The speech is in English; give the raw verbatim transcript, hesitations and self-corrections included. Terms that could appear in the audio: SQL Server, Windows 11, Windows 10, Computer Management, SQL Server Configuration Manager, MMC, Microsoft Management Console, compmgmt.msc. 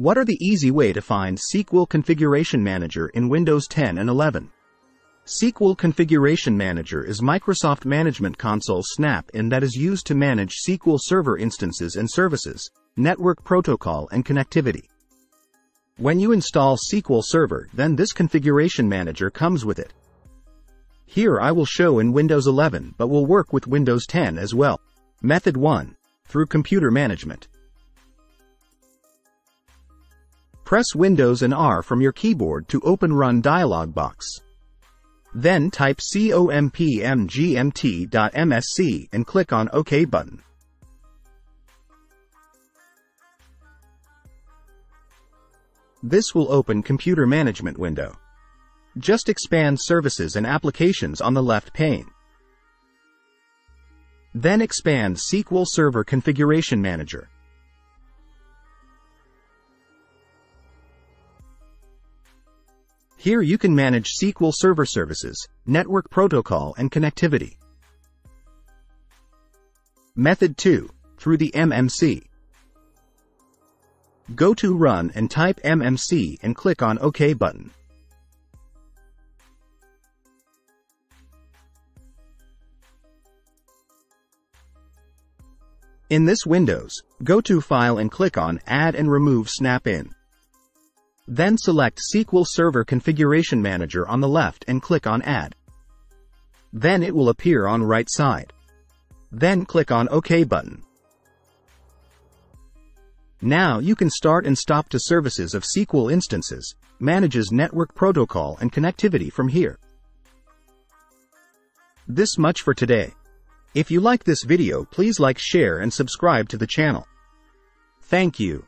What are the easy way to find S Q L Configuration Manager in Windows ten and eleven? S Q L Configuration Manager is Microsoft Management Console snap-in that is used to manage S Q L Server instances and services, network protocol and connectivity. When you install S Q L Server, then this Configuration Manager comes with it. Here I will show in Windows eleven but will work with Windows ten as well. Method one. Through Computer Management. Press Windows and R from your keyboard to open Run dialog box. Then type compmgmt dot m s c and click on OK button. This will open Computer Management window. Just expand Services and Applications on the left pane. Then expand S Q L Server Configuration Manager. Here you can manage S Q L Server services, network protocol and connectivity. Method two. Through the M M C. Go to Run and type M M C and click on OK button. In this Windows, go to File and click on Add and Remove Snap-in. Then select S Q L Server Configuration Manager on the left and click on Add. Then it will appear on right side. Then click on OK button. Now you can start and stop to services of S Q L instances, manages network protocol and connectivity from here. This much for today. If you like this video, please like, share and subscribe to the channel. Thank you.